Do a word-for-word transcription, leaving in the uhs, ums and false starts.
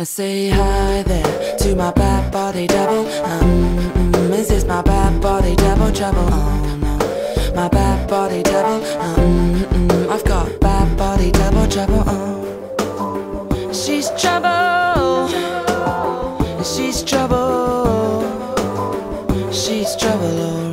I say hi there to my bad body double. Um, mm, mm, is this my bad body double trouble? Oh no, my bad body double. Um, mm, mm, I've got bad body double trouble. Oh, she's trouble. She's trouble. She's trouble. She's trouble.